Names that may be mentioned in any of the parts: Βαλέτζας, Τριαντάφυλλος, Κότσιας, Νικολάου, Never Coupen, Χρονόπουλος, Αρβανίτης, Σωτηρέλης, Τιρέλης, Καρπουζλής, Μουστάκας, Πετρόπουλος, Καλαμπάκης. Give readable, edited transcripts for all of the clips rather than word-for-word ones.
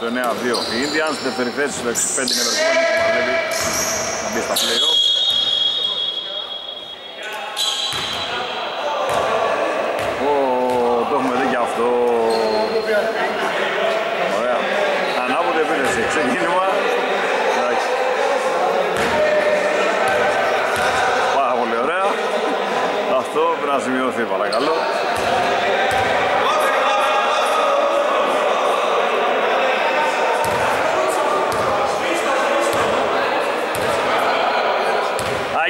στο 9-2 η Indians, δεύτερη θέση στο 65 Never Coupen που παλεύει να μπει στα play-off. Το έχουμε δει και αυτό. Ωραία. Ανάποδη επίθεση, ξεκίνημα. Πάρα πολύ ωραία. Αυτό πρέπει να σημειωθεί, παρακαλώ.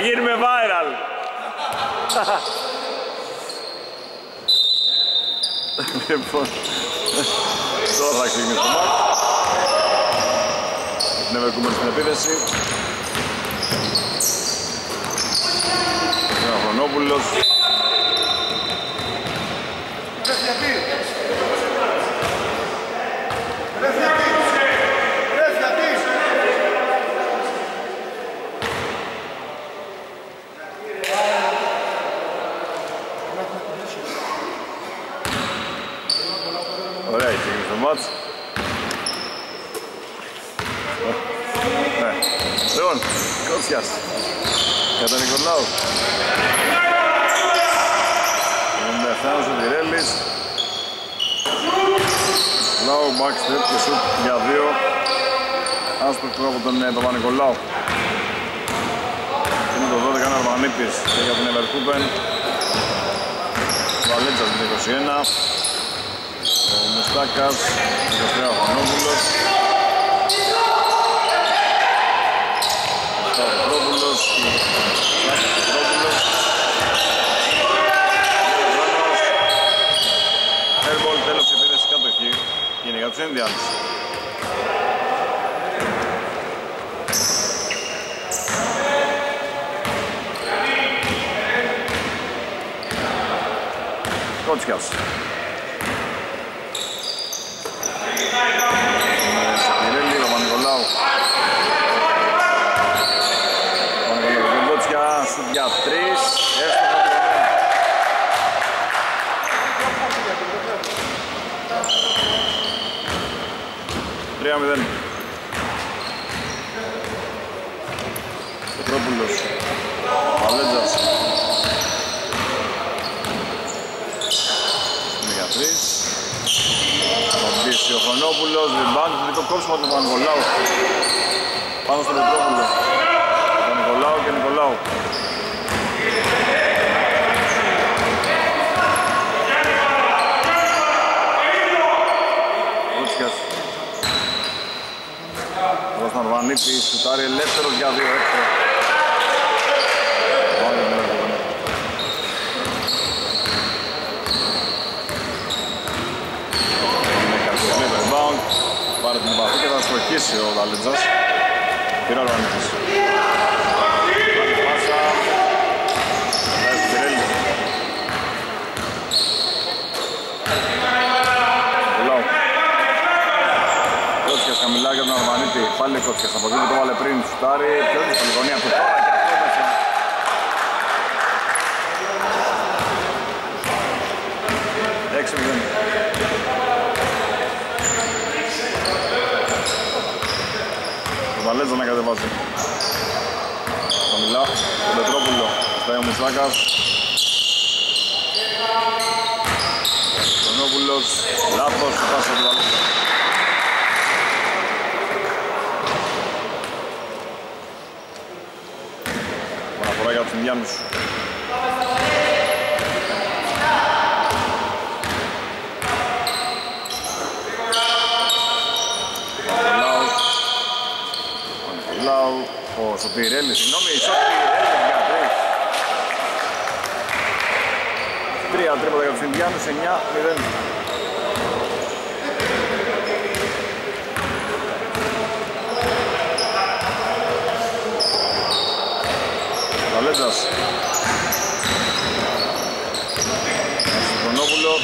Γίνουμε viral. Λοιπόν, τώρα θα ξεκινήσουμε το μάτς. Την Never Coupen στην επίθεση. Ο Χρονόπουλος. Ωραία, έτσι έγινε το μάτς. Λοιπόν, Κότσιας κατά Νικολάου. Μεταφέρος ο Τιρέλης. Νικολάου, backstep και σουτ για δύο. Άσπρακτο από τον Παπα-Νικολάου. Είναι το 12 ο Αρβανίτης και για την Never Coupen. Βαλέτσας με 21. Ο Μουστάκας, ο Χρονόπουλος, ο Χρονόπουλος και ο Χρονόπουλος. Airball, τέλος και πήρες κατοχή, είναι για τους Indians. Κότσιας. Για τρεις, έστω πατριμμένο. 3-0. Πετρόπουλος, Παλέντζας. Για τρεις. Κομπίσει ο Χρονόπουλος, ριμπάντ, δικό κόψιμο του Πανικολάου. Πάνω στον Πετρόπουλο. Πανικολάου και Νικολάου. Εδώ στον Αρβανίτη, σουτάρει ελεύθερος για δύο έξω. Είναι καλή rebound, πάρει την επαφή και θα στροχίσει ο Δαλίτζας. Πήρε ο Αρβανίτης. Μιλάει για τον Αρβανίτη, πάλι Κότσιας, από εκεί που το βάλε πριν, σουτάρει, πιο έντυπη στην γωνία του, τώρα και αυτό μέσα. Έξι μηδέν. Το Βαλέτζα να κατεβάζει. Το Μιλά, τον Πετρόπουλο, στάει ο Μουτσάκας. Χρονόπουλος, λάθος, πάσα του Βαλέτζα. Για τους Ινδιάνους. Πανικολάου, ο Σωτηρέλης, συγγνώμη, Σωτηρέλης για τρεις. Τρία τρίποτα για τους Ινδιάνους, 9-0. Βαλέτζας. Χρονόπουλο.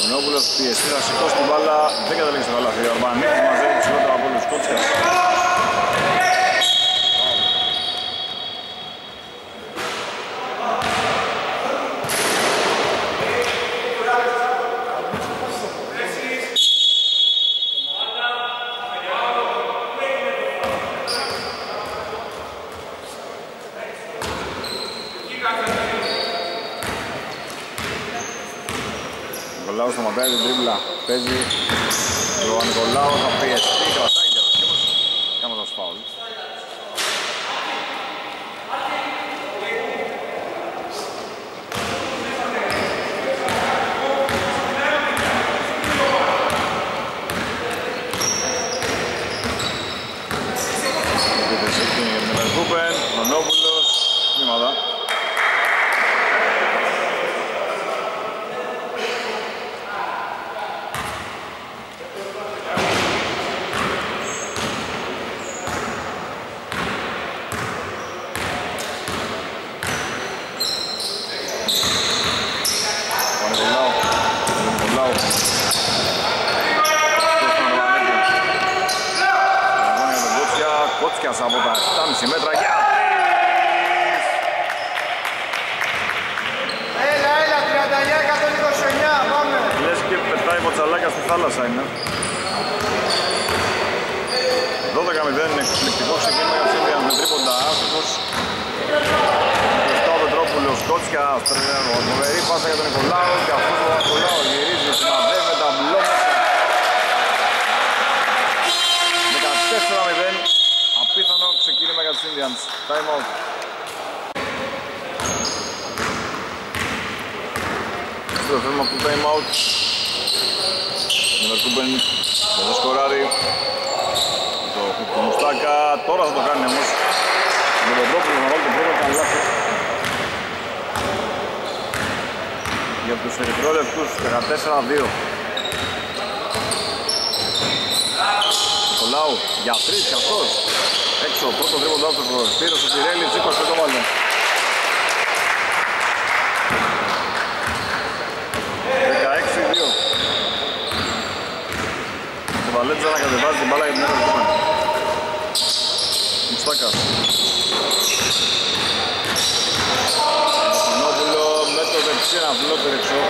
Χρονόπουλος πιεστεί, θα σηκώσει την μπάλα. Δεν καταλήγει στο καλάθι. Ο Αρβανίτης μαζεύει ψηλότερα από όλους. Κότσιας. Νικολάου στο μακράρι, τρίμπλα παίζει ο Νικολάου, θα πιεστεί, κρατάει για δοκίμως, κάνοντας φάουλ. Από τα 7,5 μέτρα για τρεις! Έλα, έλα, 39-129, πάμε! Λες και πετάει ποτσαλάκια στη θάλασσα είναι. 12-0 είναι εκπληκτικό ξεκίνημα για Ψήφιας με τρίποντα άσχος. Κριστάου Πετρόπουλος, Κότσια, φοβερή πάσα για τον Νικολάου και αυτός ο Νικολάου γυρίζει, συναδεύεται τα μπλόκια. 14-0. Απίθανο ξεκίνημα για τους Indians. Time out. Στο θέμα του time out. Never Coupen δεν θα σκοράρει. Το κουκουμουστάκα. Τώρα θα το κάνει όμως. Με τον τρόπο να βάλει το πρώτο καλάθι. Για τους ερυθρόλευκους 14-2. Νικολάου για τρεις κι αυτός. Έξω, πρώτο τρίποντά του Σπύρος ο Τιρέλης, 20 το βάλει. 16-2. Ο Βαλέτζα να κατεβάζει την μπάλα για την Never Coupen. Μουστάκας. Μανόπουλο με το δεξί να βλότερει εξώ.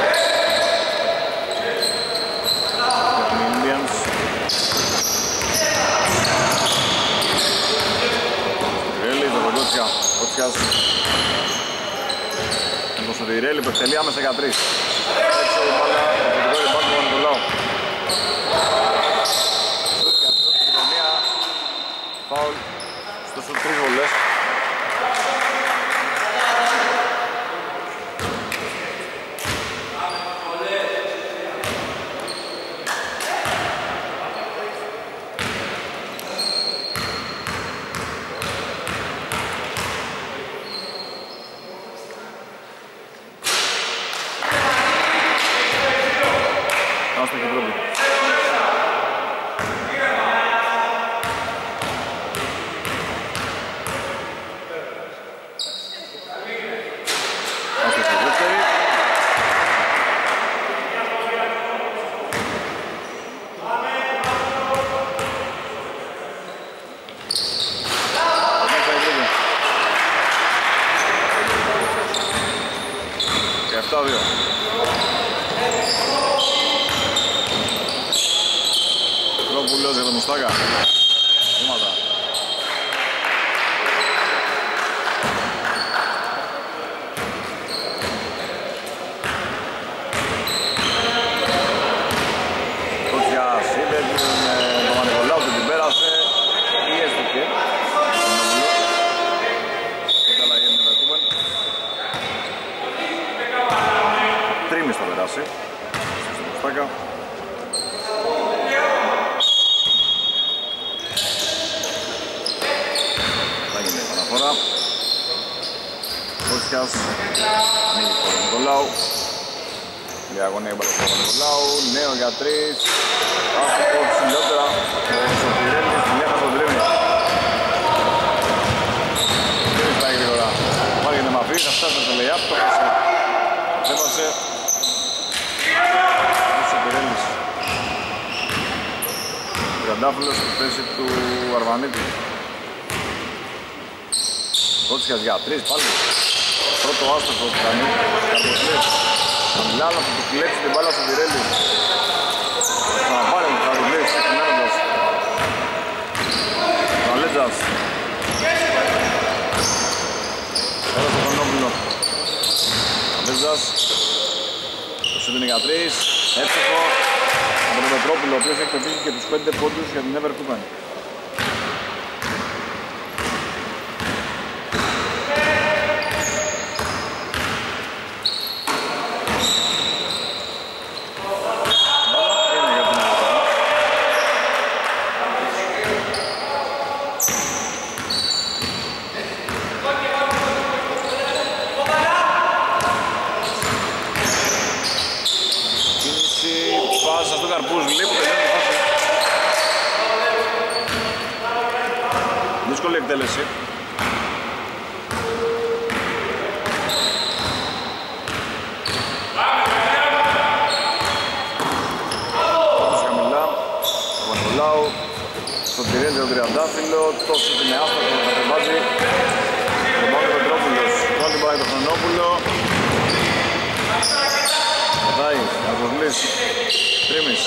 Όπως ο Ριρέλη που εκτελεί άμεσα για 3. Έξω η μπάλα, το ριμπάουντ του Νικολάου. Φάουλ στο σουτ 3 βολές. Τρόπουλος για τον Μουστάκα. Βήματα. Κότσιας είδε τον Μανικολάου και την πέρασε. Πιέστηκε. Τρίμης θα περάσει. Στον Μουστάκα. Κότσιας, ανοίγει στον Νικολάου. Διαγωνία για τον Νικολάου, νέο για τρεις. Άστοχο ψηλότερα, ο Τιρέλης την έχασε ο Τιρέλης. Δεν πάει γρήγορα, πάλι για να μαυρί, θα φτάσει το τελειά, το χάσε. Ξέπασε. Ο Τιρέλης. Ο Καντάφυλλος στη θέση του Αρβανίτη. Κότσιας για τρεις, πάλι. Πρώτο άστοχο του Κανού, Καρμοσλής. Μιλάνα θα του κλέψει την μπάλα στον Τιρέλη. Θα πάρει ο Καρμοσλής, εκμέροντας. Βαλέτζας. Τώρα στο Χρονόπουλο. Βαλέτζας. Το σύνδυνε για τρεις. Έτσι από τον Μετρόπουλο, ο οποίος εκτελεί και τους 5 πόντους για την Never Coupen. Δύσκολη εκτέλεση. Πάτωσε χαμηλά. Ο Μαρκολάου στον τυρίζει τον τριαντάφυλλο. Το σουτ είναι άφθαρτο. Θα τρεβάζει τον Παύλο Πετρόπουλος. Πάλι πάει το Χρονόπουλο. Πατάει. Αγγλής. Τρίμης.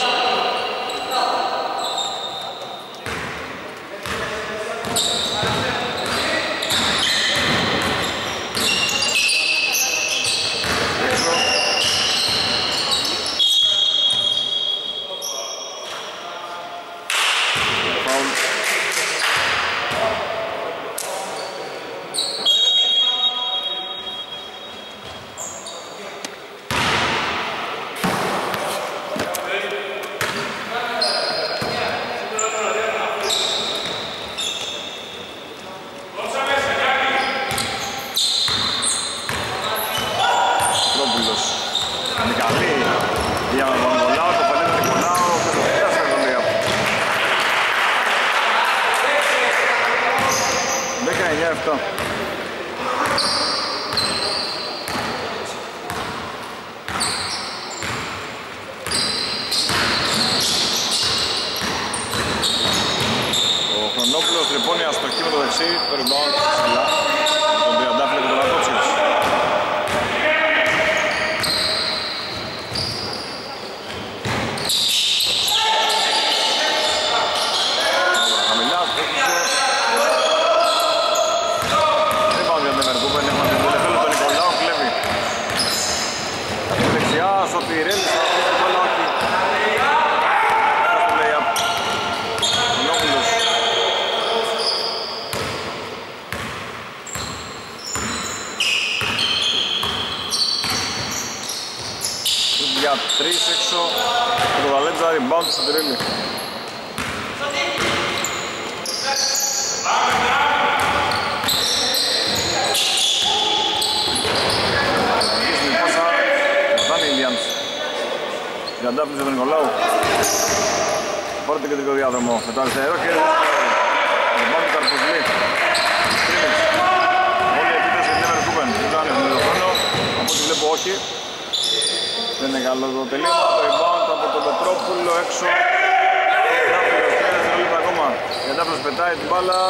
Αντάφνησε τον Νικολάου. Πάρε τον κεντρικό διάδρομο με το αριστερό χέρι. Ορμάνου Καρπουζλή. Όλη η επίθεση της Never Coupen. Δεν το άνοιχνε το χρόνο. Από ό,τι βλέπω όχι. Δεν είναι καλό το τελείωμα. Το rebound από τον Πετρόπουλο έξω. Αντάφνησε το χέρι. Δεν λείπει ακόμα. Η Αντάφνησε πετάει την μπάλα.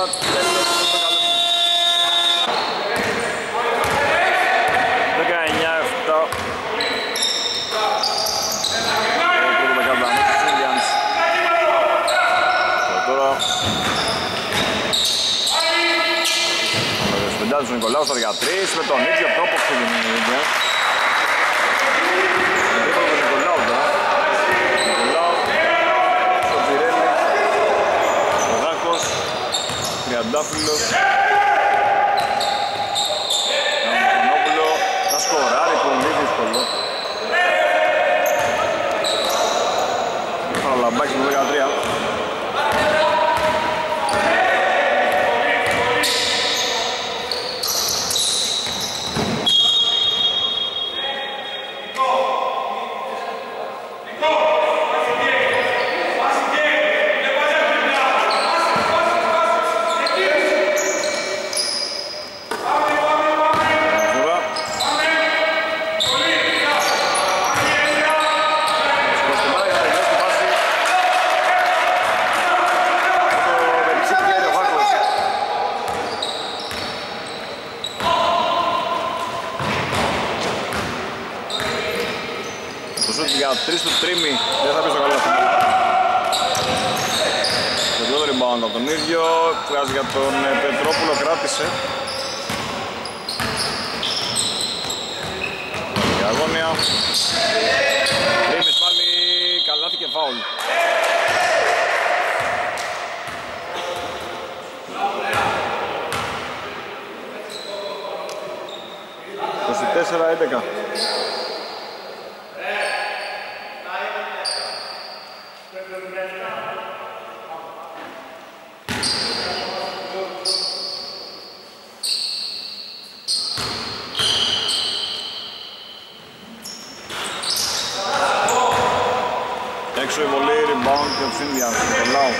Ο Νικολάου στα 13 με τον ίδιο τρόπο ξεκινήθηκε. Εντύπωση του Νικολάου τώρα. Νικολάου στο Τζιρέλη. Ο Δάκος, Τριαντάφυλλος. Κανονόπουλο θα σκοράρει πολύ δύσκολο. Παραλαμπάκι με 13. Τρεις του τρίμι, δεν θα πει στο καλό αυτό. Το δύο rebound από τον ίδιο, βγάζει για τον Πετρόπουλο, κράτησε. Διαγώνια. Τρίμις πάλι. down. Das sind 4-11. Έξω η βολή, rebound και ο Φίνδιας, τον Λάου.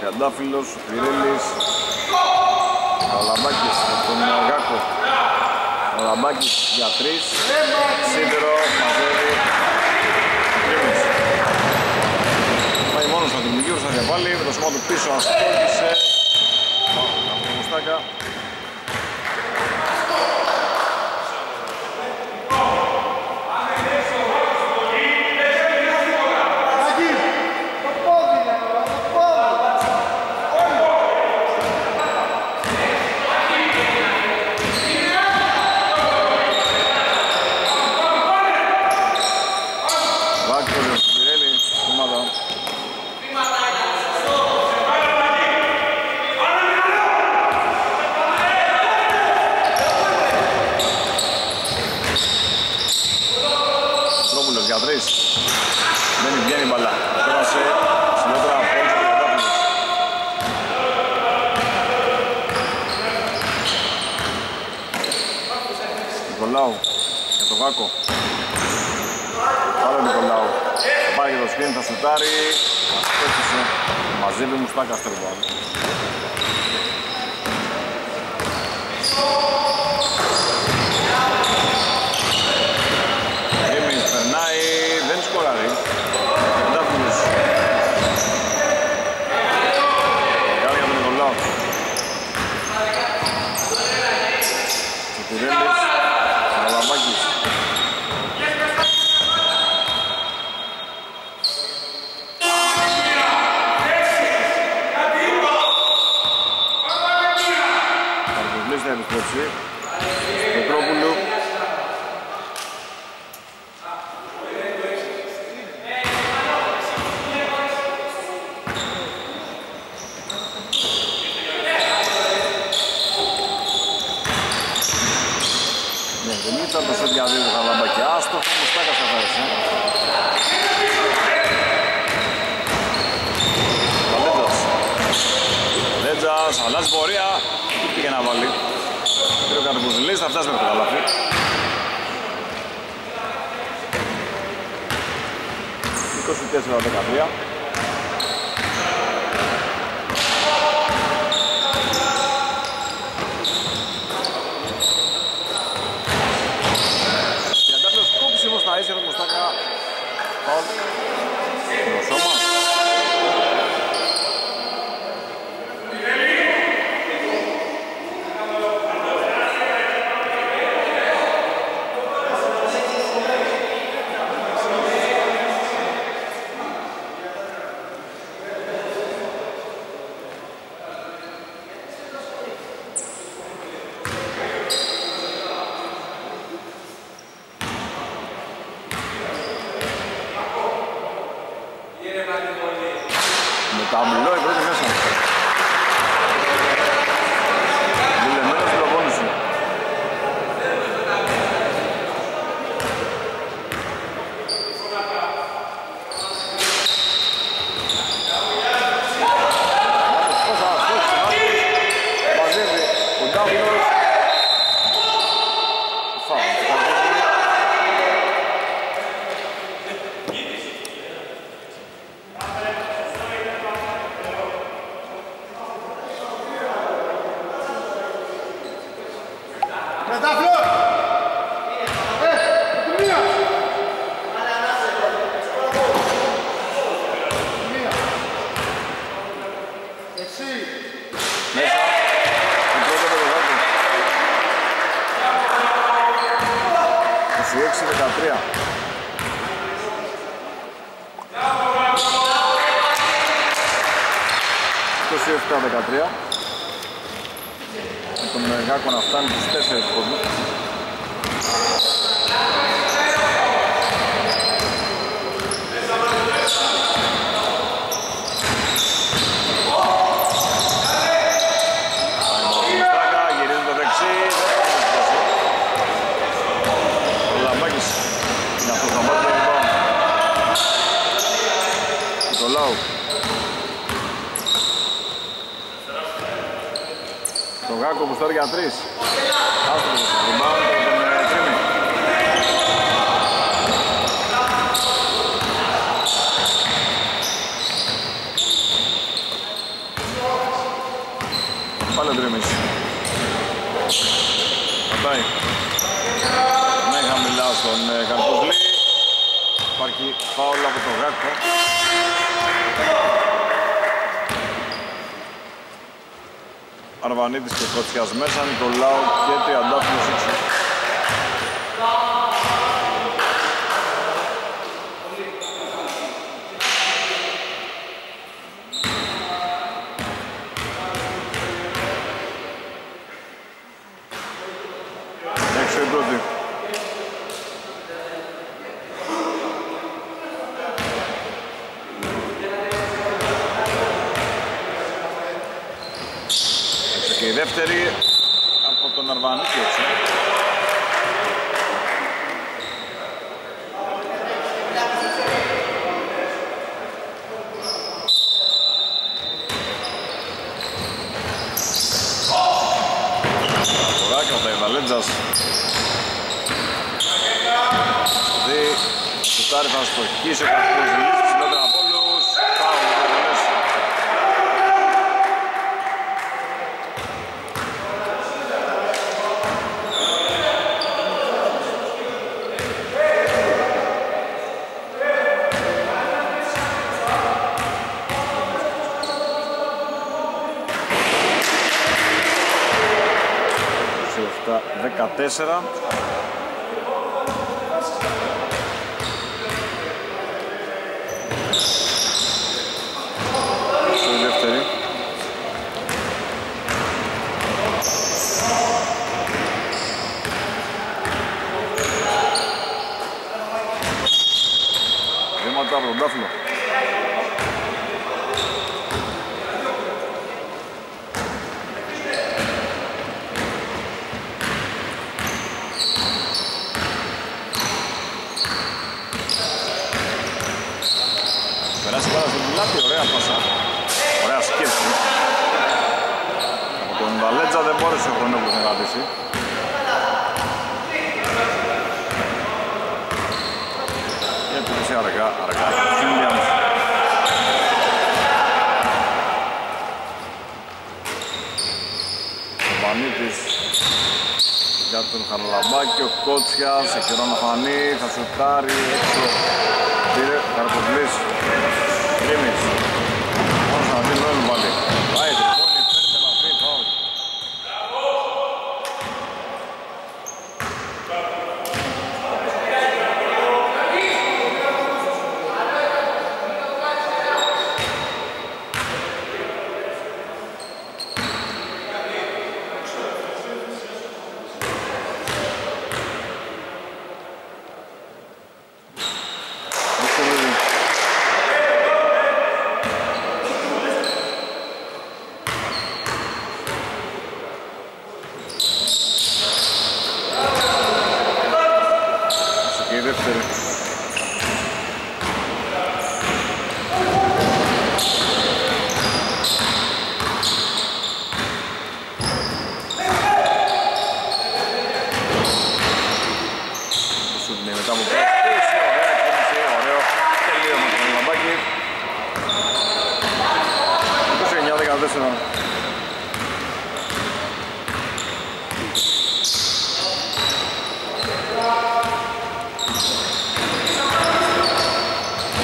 30φιλος, Πυρέλης, Καλαμπάκης με τον Αργάκο. Καλαμπάκης για 3, σίδερο, μαζέρι, τρίμος. Πάει μόνος να δημιουργήσει, να διαβάλει, με το σώμα του πίσω αστόχησε. Από τον Μουστάκα. Μαζεύει μου στάκα στο rebound. Έμις περνάει, δεν σκοράρει. Εντάφυνος. Κάρει για τον Νικολάου. Ο Πυρέλης, Καλαμπάκης. Πετρόπουλου. Ναι, δεν ήταν το σέντ για δύο του Χαλαμπακιά, άστοχο, μουστά καθαφέρισε. Λέτζας, αλλάζει πορεία, τι πήγε να βάλει. Ο Καρπουζηλής θα φτάσει με το καλάθι. Για τάφλος κόψιμο στα ίσια του Μουστάκα. Τον Εργάκο να φτάνει στους 4 πόντους. Γιάκοβος τώρα για 3. Άστροφος στο rebound από τον Τζίμι. Πάλι ο Τζίμις. Πατάει. Ναι, χαμηλά στον Καρπογλή. Υπάρχει φάουλ από τον Γάκο. Αρβανίτης και Κότσιας μέσα, Νικολάου και Τριαντάφυλλος Σίξου. Έξω η πρώτη. Και η δεύτερη από τον Αρβανίτη έξω. Κοράκια τα Ιβαλέντζας. Δι, σουτάρι θα στοχίσει ο Καρπούς Λύσης, ψηλότερα από όλους. Τα 14. Στην δεύτερη. Βήματα από τον Τάφλο. Ωραία πάσα, ωραία σκέψη. Από τον Βαλέτζα δεν μπόρεσε ο Χρονόπουλος να κρατήσει. Η επίθεση αργά, Χίλιαμς. Ο Βανίτης για τον Χαραλαμπάκη, ο Κότσιας, εκκαιρό να φανεί, θα σουτάρει έξω. Πήρε ο Καρποβλής. Γκρίμις, όμως να δίνει όλο πάλι. Πάει το πόλι, πέντε λαφή, φάουλ.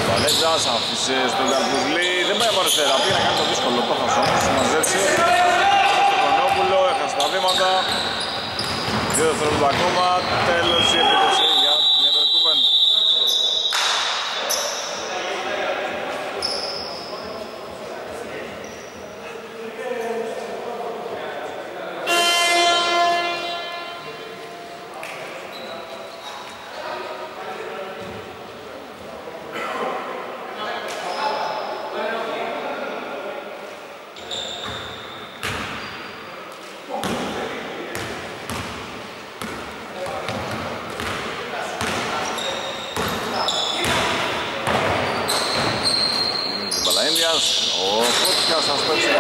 Βαλέτζας άφησε στον Καρπουζλή, δεν πάει από αριστερά, πήγε να κάνει το δύσκολο, το έχασε όμως, μαζέψει. Στον Κονόπουλο, έχασε τα βήματα, 2 δευτερόλεπτα ακόμα, τέλος η επίθεση για την Never Coupen. Ο Κότσιας σας παίξει.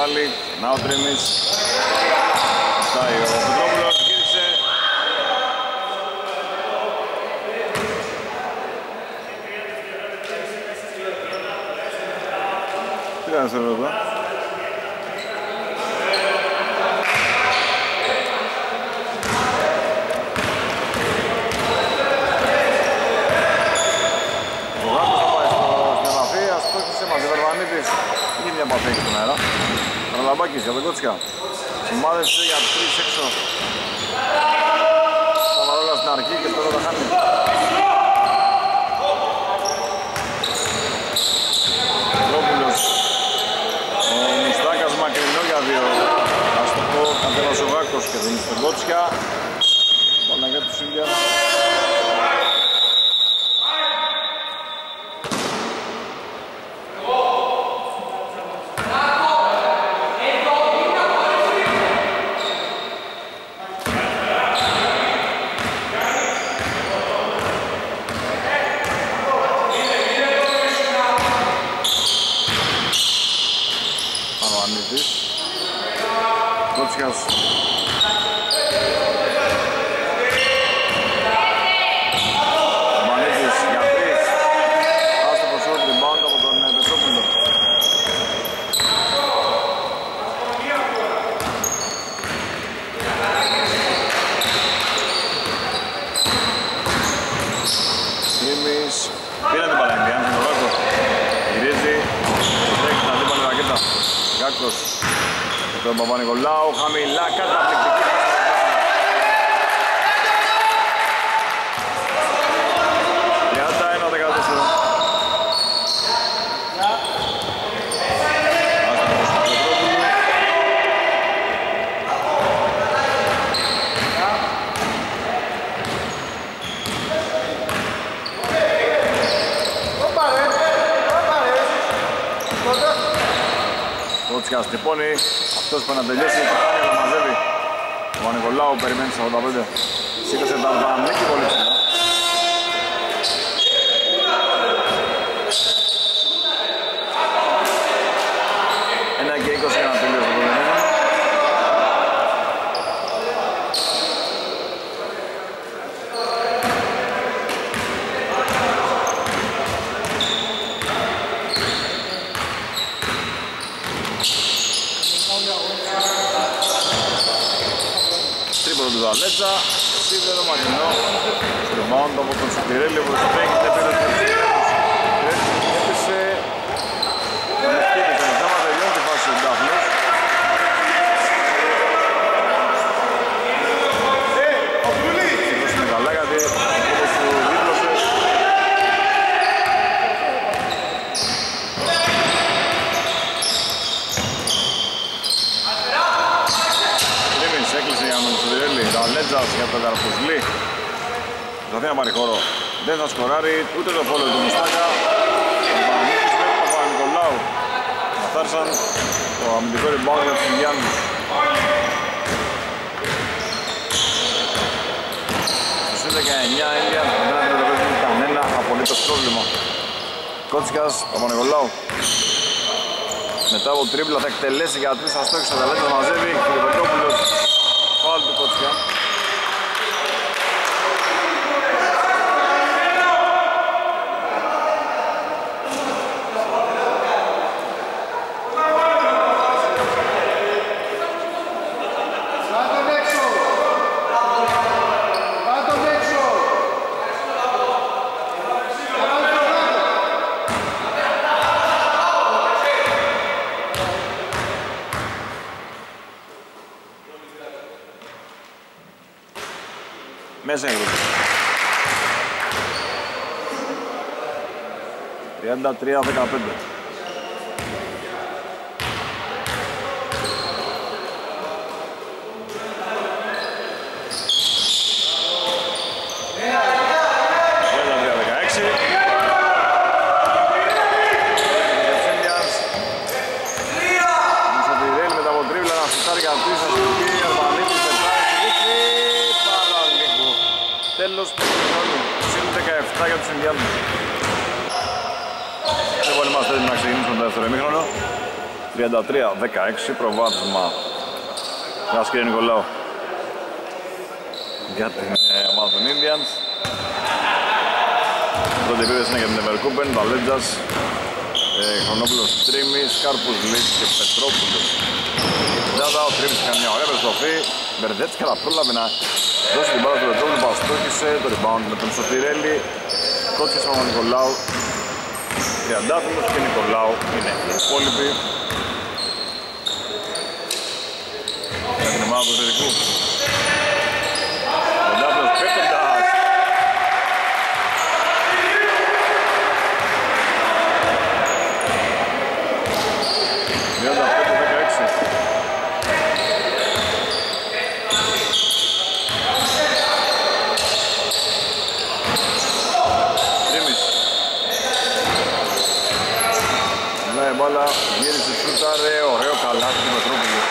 πάλι, να ο Τρίμης. Φτάει ο Πετρόπουλος, γύρισε. Τι κάνεις εδώ εδώ. Μια παθή στον αέρα. Καραλαμπάκης για τον Κότσια. Μάδευσε για 3 έξω. Σταμαρόλα στην αρχή και τώρα τα χάνει. Πετρόπουλος. Ο Μουστάκας μακρινό για 2. Ας το πω, Αντέλας ο Βάκος και δίνει στον Κότσια. Παλαγιά του Σίλια. Τον Παπα-Νικολάου, χαμηλά, καταπληκτική. Για τα 1-14. Κότσιας τυπώνει. Αυτός που να τελειώσει και χάρια να μαζεύει. Ο Νικολάου περιμένει στα 85. Σήκωσε τα Βανίκη πολύ ψηλά. Ένα και 20 για να τελειώσει το τελειωμένο. Αλέτσα, σίδερο μακρινό, στριμάουντ από τον Σιτηρέλη, ο Βουστέκης δεν πήρε το Σιτηρέλης. Έπισε, τον ευκίνησε, μετά μας τελειώνει τη φάση του Ντάφλους. Τους είναι καλά γιατί όπως του δίπλωσε. Τρίμης έκλεισε για τον Σιτηρέλη. Αλέτζας για τον Καρπουσλή. Προσπαθεί να πάρει χώρο. Δεν θα σκοράρει ούτε το φόλο του Μουστάκα. Ο Παναγιώτης με τον Παπα-Νικολάου. Καθάρισαν το αμυντικό rebound για τους Ινδιάνους. Στους 19 Ινδιάν δεν αντιμετωπίζουν κανένα απολύτως πρόβλημα. Κότσικας, Παπα-Νικολάου. Μετά από τρίπλα θα εκτελέσει για 3 στα στόχη. Ο Αλέτζας μαζεύει και ο Πετρόπουλος. Φάουλ του Κότσια. Μέσα η γρουπή. 33-15. 33-16 προβάδισμα για κύριε Νικολάου για την ομάδα των Indians. Πρώτη επίθεση είναι για την Never Coupen, Βαλέντζας, Χρονόπουλος Τρίμης, Κάρπους Λίτς και Πετρόπουλος. Τζάδα, ο Τρίμης έκανε μια ωραία περιστροφή, Μπερδέτσικα τα πρόλαβε να δώσει την μπάλα του Πετρόπουλου, παστόχησε το rebound με τον Σωτηρέλη, κότσισε ο Νικολάου. Τριαντάφυλλος και Νικολάου είναι οι υπόλοιποι. Για την ομάδα του Ζερικού. Τριαντάφυλλος πέφτοντας. Μειώντα 5-16. Τρίμης. Μιλάει μπάλα, γύρισε σούταρε, ωραίο καλάθι του Πετρόπουλου.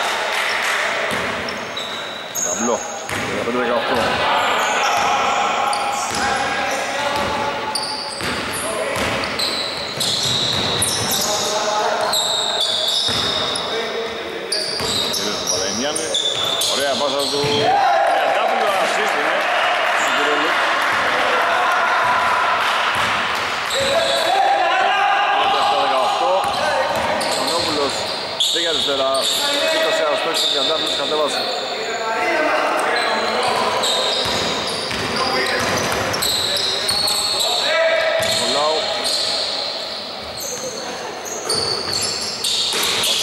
Ταμπλό, 15-18. Ωραία πάσα του Τριαντάφυλλου, ασίστ είναι στον Κυρολού. 17-18. Χρονόπουλος πήγε αριστερά, σήκωσε αστόχησε ο Τριαντάφυλλος, κατέβασε.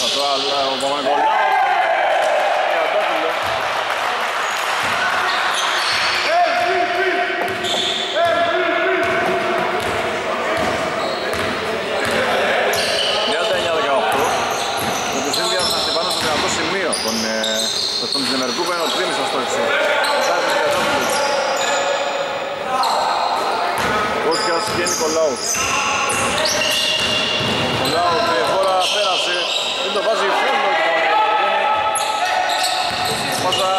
Νικολάου. Πάσα τώρα ο Παπανικολάου. Στον Never Coupen ο Τρίμης μας το έξω. Κατάρτης και κατάρτης. Κότσιας και Νικολάου. Νικολάου με χώρα πέρασε. Δεν το βάζει φύλλο. Πάσα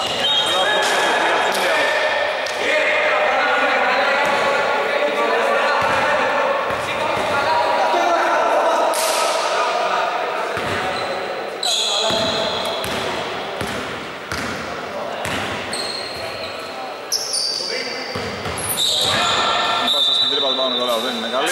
λάθος του Κυριακούνια. Δεν είναι καλή.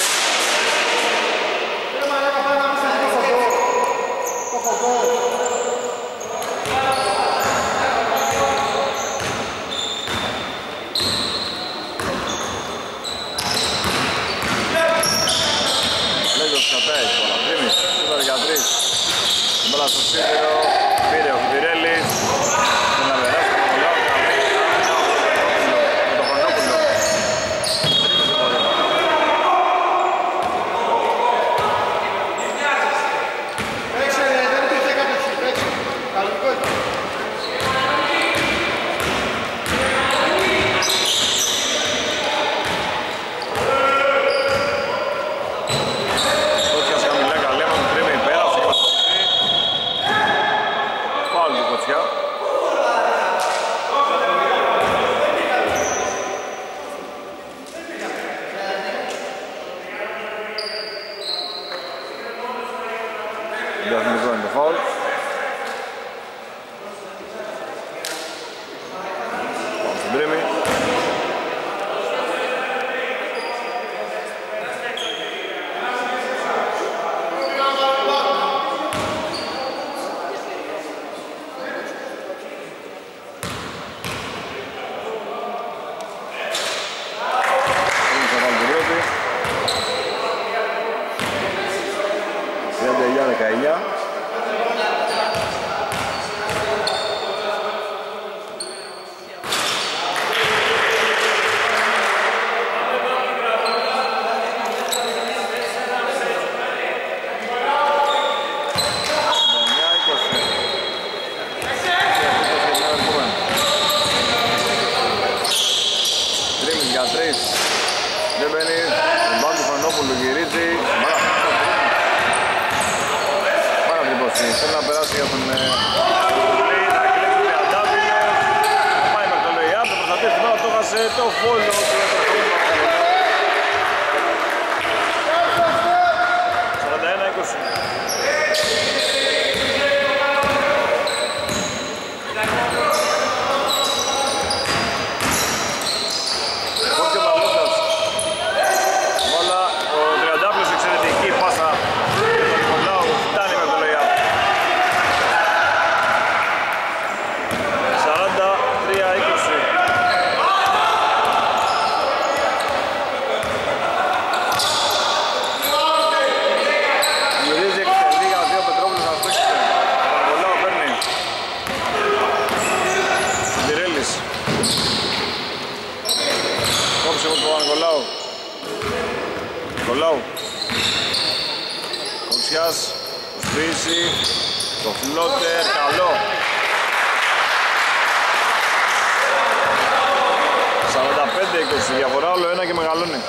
Λέγος κατάει τώρα, Τρίμης, σούταρε για τρεις. Μπάλα στο σίδερο, πήρε ο Χουτιρέλης. Διαθμικό είναι το φαουλ. Πάμε στον Τρίμη. Δεν μπαίνει, μπάνει του Χρονόπουλου, γυρίζει. Πάρα τριπόση, θέλει να περάσει για τον Λουκλή, θα κλέψει Τριαντάφυλλο. Θα πάει μέχρι το Λεϊά, το προστατεύει την ώρα, το έχασε το φόλο. Του 41-20. Κώστας, σβήσει το φλότερ, καλό. 45-20 διαφορά, όλο ένα και μεγαλώνει.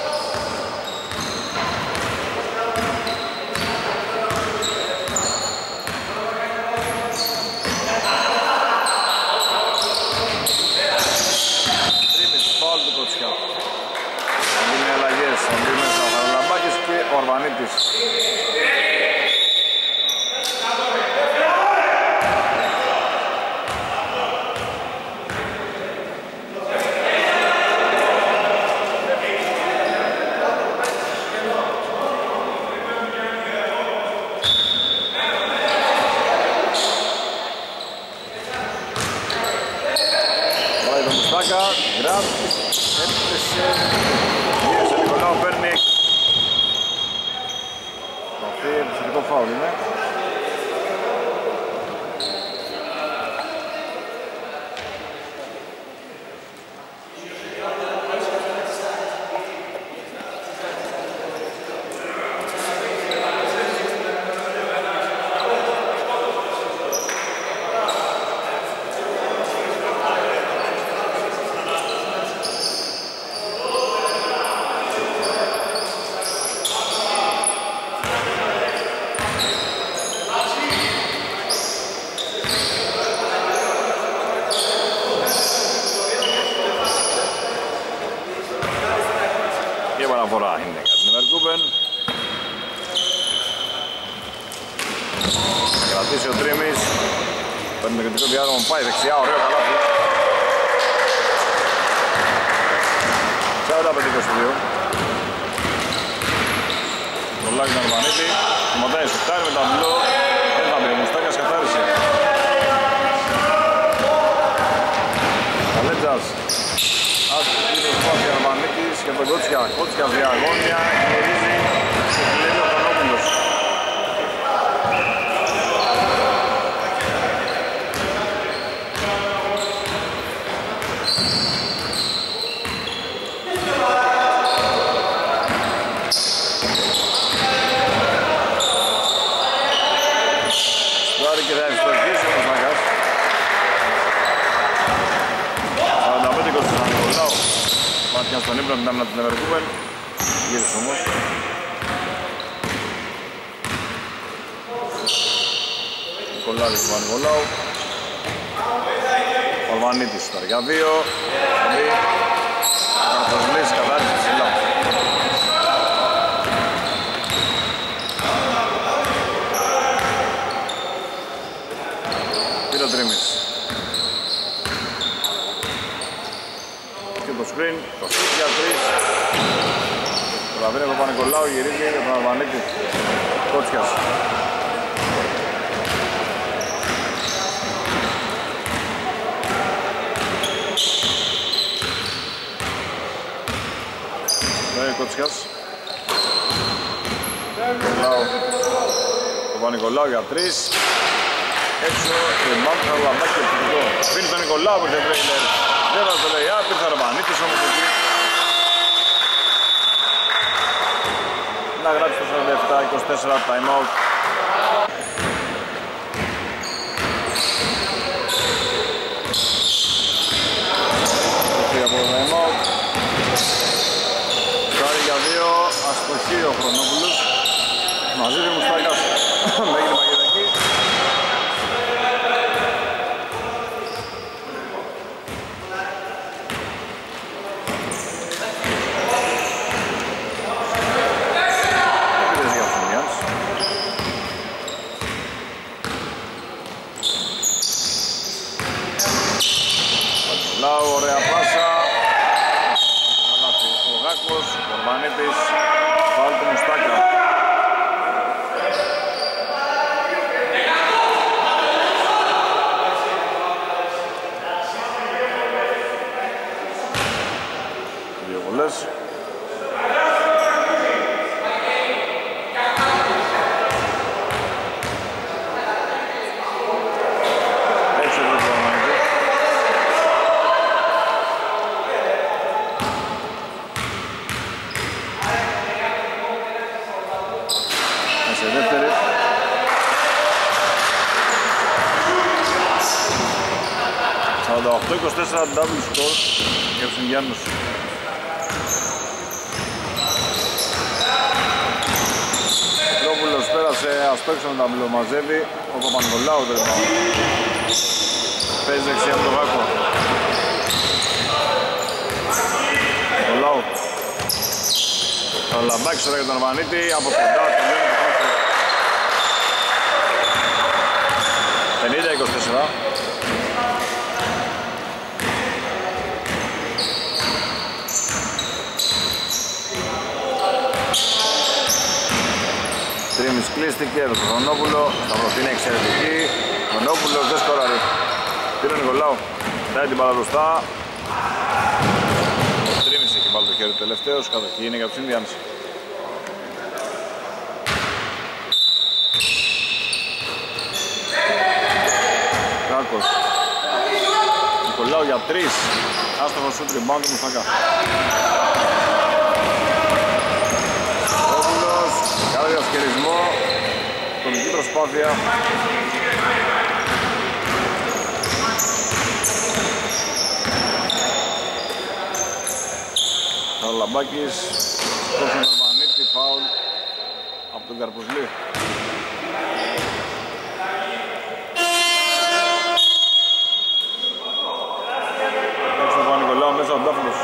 double score για τους Ινδιάνους. Πετρόπουλος πέρασε, ασπέξον τα μπλομαζεύει, ο Παπανικολάου τρεπά. Παίζει δεξιά με τον Βάκο. Νικολάου. Καλαμπάκης τώρα για τον Αρβανίτη, από κοντά τον Λένε το Φάκο. 50-24. Τρίμις κλείστηκε από τον Χρονόπουλο, Σταυροθή είναι εξαιρετική, Χρονόπουλος δεν σκοράρει. Πήρε ο Νικολάου, κοιτάει την μπάλα μπροστά. Τρίμις έχει βάλει το χέρι του τελευταίος, κατοχή είναι για τους Ινδιάνους. Κράκος, Νικολάου για τρεις, άστοχο σουτ rebound του Μουστακά. Κάτω διασκερισμό, τομική προσπάθεια. Καλαμπάκης, κόψε τον Βανίτη, φάουλ από τον Καρπουσλή. Έξω από τον Νικολάου, μέσα ο Ντάφλος.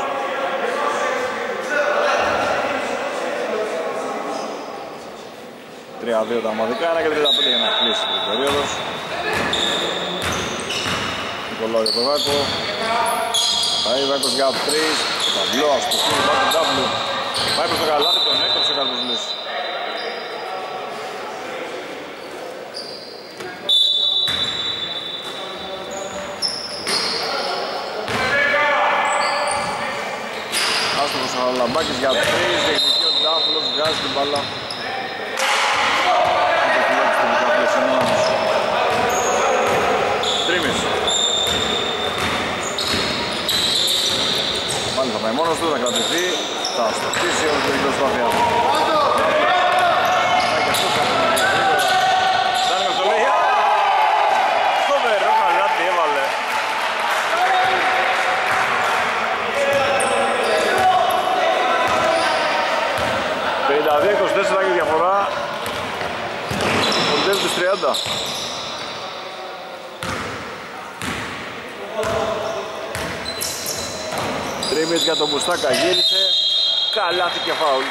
Τρία δύο τα ομαδικά, 1 και 35 για να κλείσει την περίοδος. Νικολάου για τον Βάκο. Πάει ο Βάκος για 3, το ταμπλό αστοχή, πάει τον ταμπλό. Πάει προς το καλάθι, τον έκοψε ο Καρπουσλής. Άστοχος ο Λαμπάκης για 3, διεκδικεί ο ταμπλός, βγάζει την μπάλα. Μόνος του θα κρατηθεί, θα αστοχίσει όλους την προσπάθεια. Φτάνει με το Λέχια. Φοβερό καλάτι έβαλε. Yeah. 52-24 και διαφορά. Κοντεύει τους 30. Τρίμις για τον Μπουστάκα, γύρισε, καλάθι και φάουλ.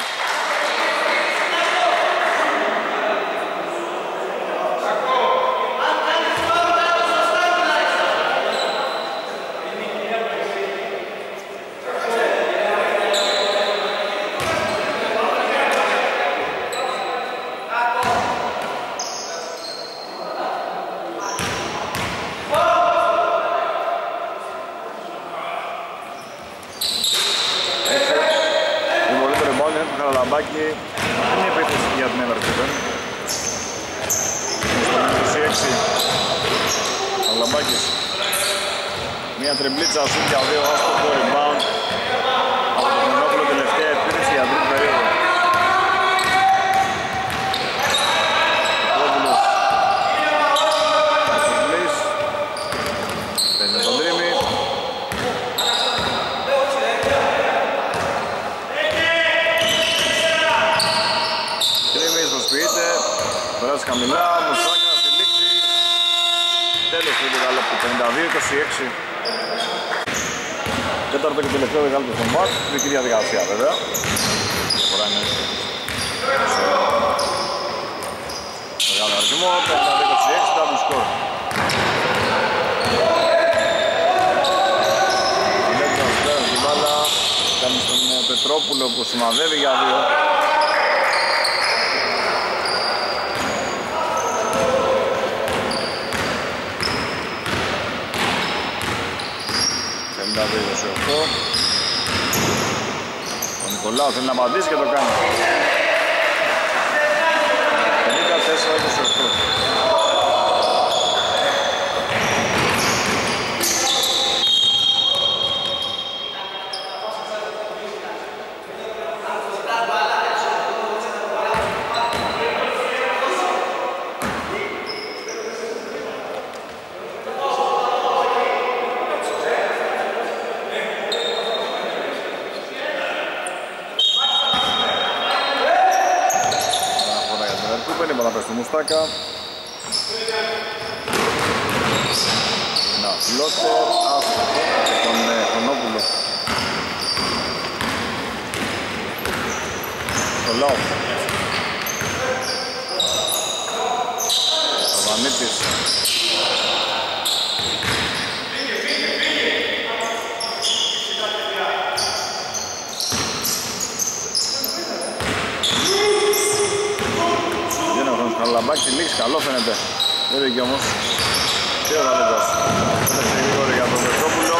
Είναι επίθεση για την Never Coupen. Στο 26 ο Λαμπάκης. Μια τριμπλίτσα σουτ για 2 άστοχο rebound από τον Χρονόπουλο, τελευταία επίθεση για τρίτη περίοδο. Χρονόπουλος Καρπουσλής παίρνει τον Τρίμη. Περάσει χαμηλά, Μουστάκα στη λήξη. Τέλος του δεκαλέπτου, 52-26. Τέταρτο και τελευταίο δεκαλέπτο στο ΜΑΤ, δική διαδικασία βέβαια. Διαφορά είναι σε μεγάλο αριθμό, 52-26, double score. Λέκτας πέρας την μπάλα, κάνει στον Πετρόπουλο που σημαδεύει για 2. Ο Νικολάου θέλει να απαντήσει και το κάνει. 54-28. Motherfucker. Να φλώτε αυτό τον Όπουλο. Το Λάου. Ο Βανίτης. Λαμπάκι λίξ, καλό φαίνεται. Δεν πήγε όμως. Και ο Βαλέτας. Έφτασε γρήγορα για τον Πετρόπουλο.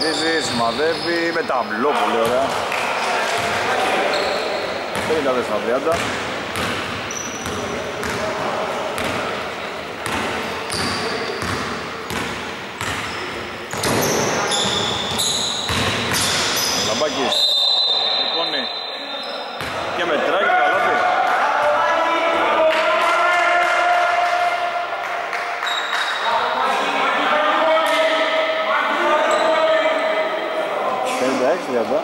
Ρίζει, σημαδεύει, με ταμπλό πολύ ωραία. 30-30. Λαμπάκι. Και μετράει και καλά πει. Πέντε έξι λεπτά.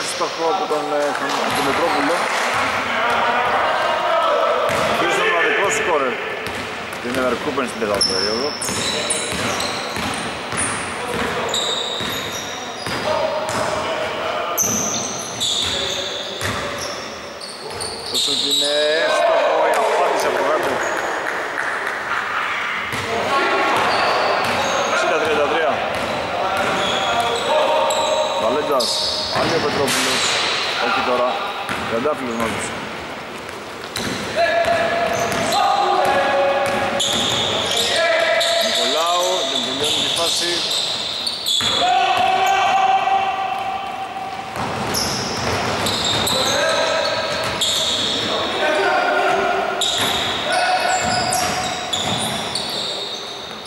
Εύστοχο από τον Μετρόπουλο. Ποιος είναι ο μοναδικός σκόρερ την Never Coupen στην τέταρτη περίοδο. Τόσο ότι είναι εύστοχο η απάντηση από το γάπη. 60-33. Βαλέντας. Άλλη ο Πετρόπουλος, όχι τώρα, Ρεντάφυλλος μόλις. Νικολάου, δεν τελειώνει τη φάση.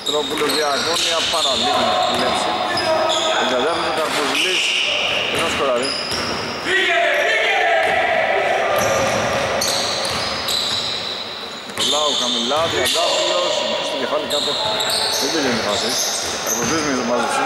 Πετρόπουλος για αγώνια, πάνω λίγο τη λέξη. Τον κατάφερε ο Καρπουζουλής. Ένα σκοράρι. Λάου χαμηλά, 30 κιλά, συνεχίζει το κεφάλι κάτω. Δεν τελειώνει η φάση. Αρμοδίζουμε για το μάζεψη.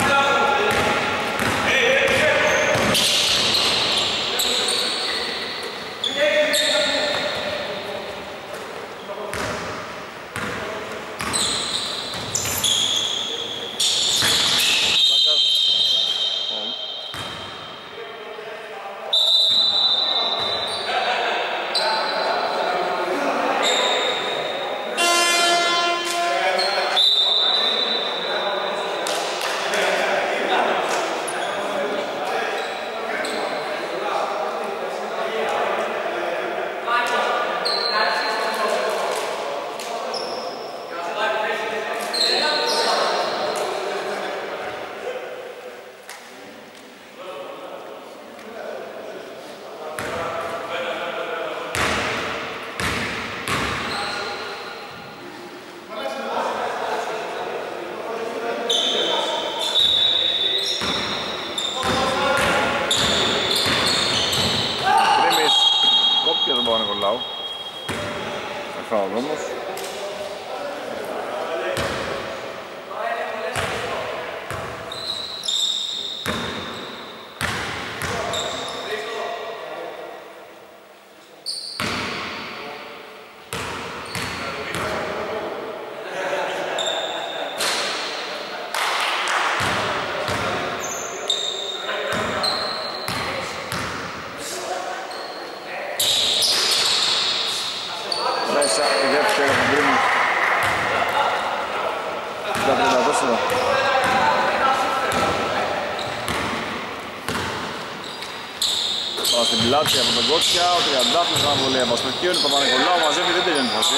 Από τον Κότσια, ο Τριαντάφης θα βολεύει από στο κύριο, το Πανεκολάου μαζεύει, δεν τελειώνει φάση.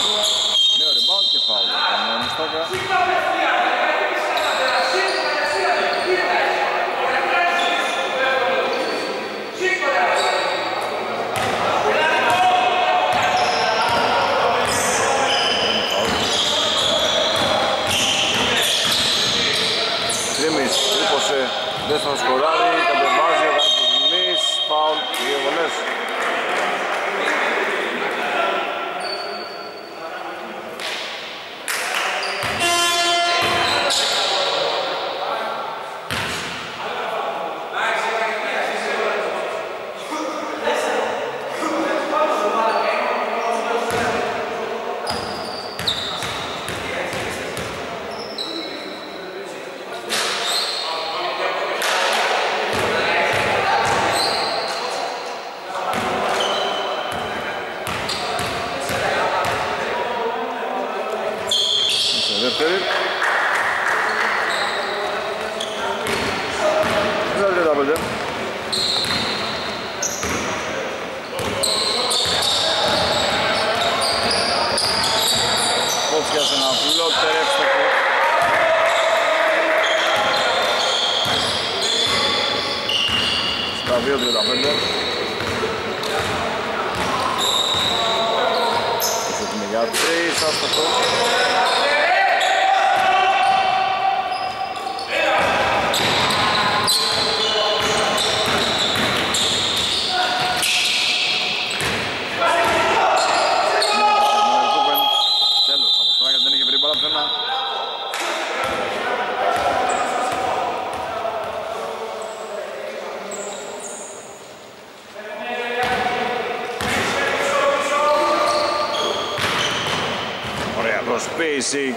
Νέο rebound και φάουλ. Τρίμις, τρύπωσε, δεν θα σκοράρει, κατεβάζει ο Καρπουδινής, φάουλ.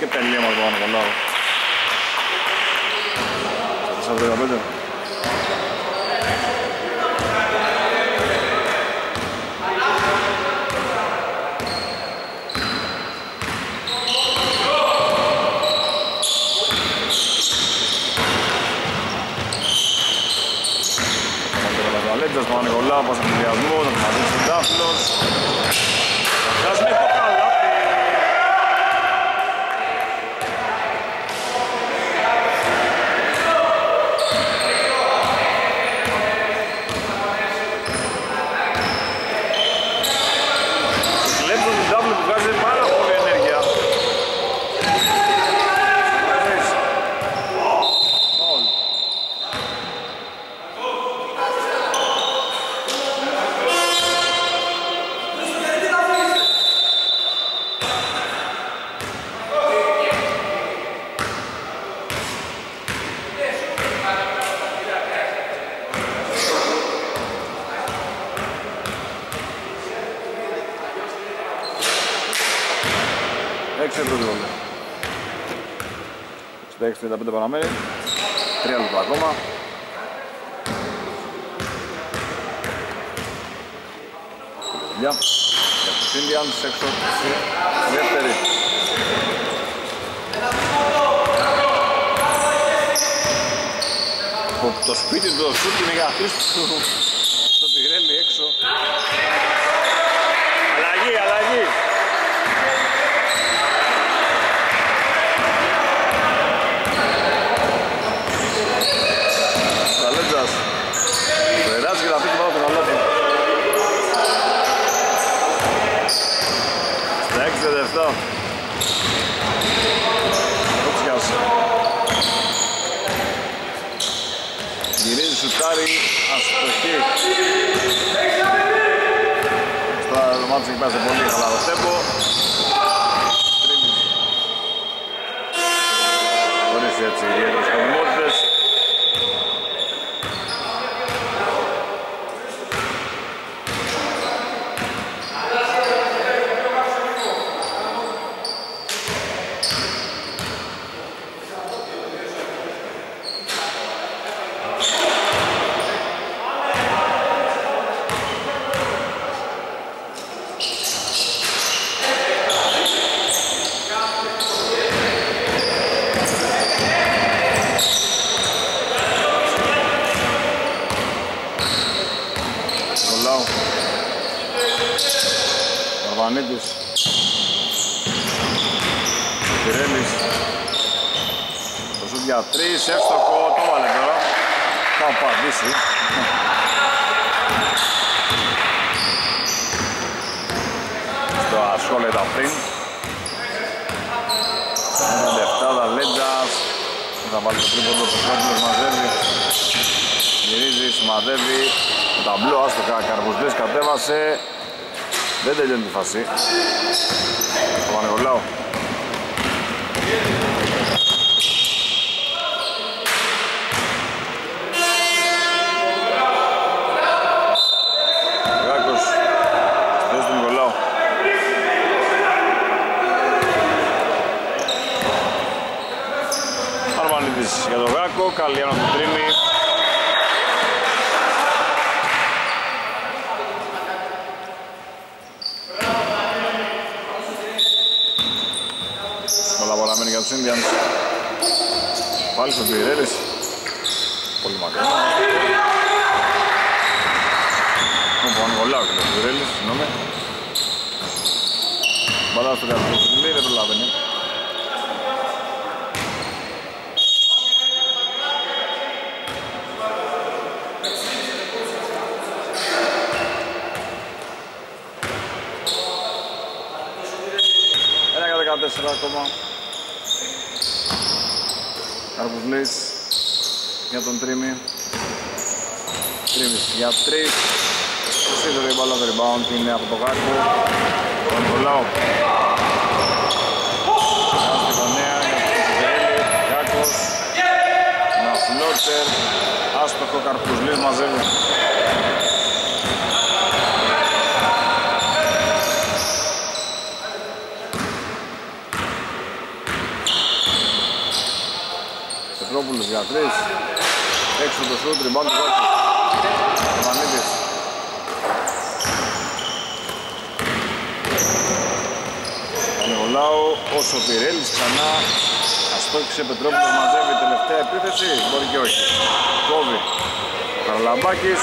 Και τελείωμα το πάνω κολλάω. Σαν 15. Παλέτζας πάνω κολλάω, πάσα τον διασμό, θα μαζίξει τον τάφλος. 36-35 παραμένει. 3 λεπτά ακόμα. Για τους Indians έξω στη δεύτερη. Το σπίτι του σουτ είναι για αυτούς στο τυγρέλι έξω. Αλλαγή, αλλαγή. Καλέντζας. Περάζει και τα αφήσει πάνω από τον Αλόφιν. Στα 6-7. Γυρίζει σουτάρι, αστοχή. Τώρα το μάτσο έχει πάσει πολύ καλά το τέμπο. Χωρίς έτσι ιδιαίτερες κομμότητες. Τρεις, εύστοχο, το βάλε τώρα. Θα απαντήσει. Στο ασχόλετα πριν. 47, Ταλέντζας. Θα βάλει το τρίποντο, το Κόντλος μαζεύει. Γυρίζει, σημαδεύει. Ταμπλό, άστοχα, Καρπουζής κατέβασε. Δεν τελειώνει τη φάση. Το Πανεγολάου. Για τον Γάκο, καλή ανατρίμη. Πολλά παραμένει για τους Indians. Πάλι στον Πιρέλης. Πολύ μακριά. Μου Πανγολάκο και τον Πιρέλης, συγγνώμη. Μπαλά στο καταστροφή, δεν προλαβαίνει. Τέσσερα ακόμα. Καρπουβλής για τον Τρίμι. Τρίμις για τρεις. Σίδωρη μπάλα το rebound είναι από το Γάκο. Τον Κολάου. Κάστη Βανέα για τον Σιδερέλη. Γάκος. Ένα φλότερ. Άστοχο, Καρπουβλής μαζεύει. Πετρόπουλος για 3, έξω το σούτ, ριμπάουντ του Γάκου. Μανίτης. Πανεγολάου, όσο Πιρέλης ξανά αστόχησε, Πετρόπουλος μαζεύει τελευταία επίθεση, μπορεί και όχι. Κόβει ο Καραλαμπάκης.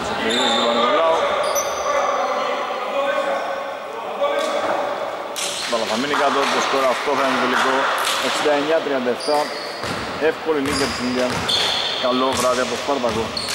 Όσο Πιρέλης του Πανεγολάου. Θα μείνει κάτω το σκορ, αυτό θα είναι τελικό. 69-37, εύκολη νίκη από την Ινδία. Καλό βράδυ από Σπάρτακο.